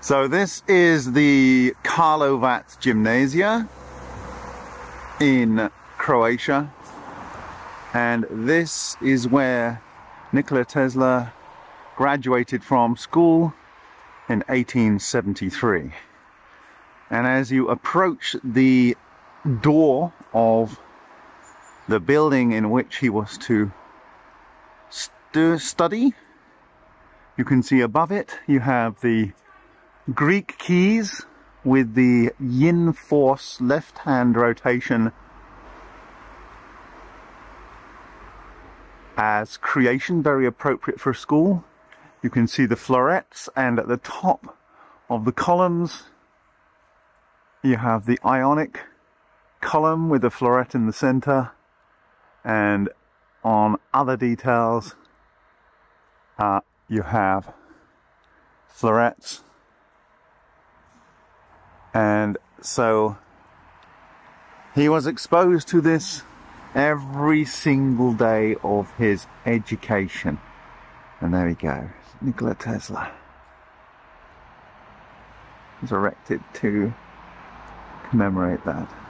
So this is the Karlovac Gymnasium in Croatia, and this is where Nikola Tesla graduated from school in 1873. And as you approach the door of the building in which he was to study, you can see above it you have the Greek keys with the yin force left hand rotation as creation, very appropriate for school. You can see the florets, and at the top of the columns you have the Ionic column with a floret in the center, and on other details you have florets. And so he was exposed to this every single day of his education. And there we go, Nikola Tesla was erected to commemorate that.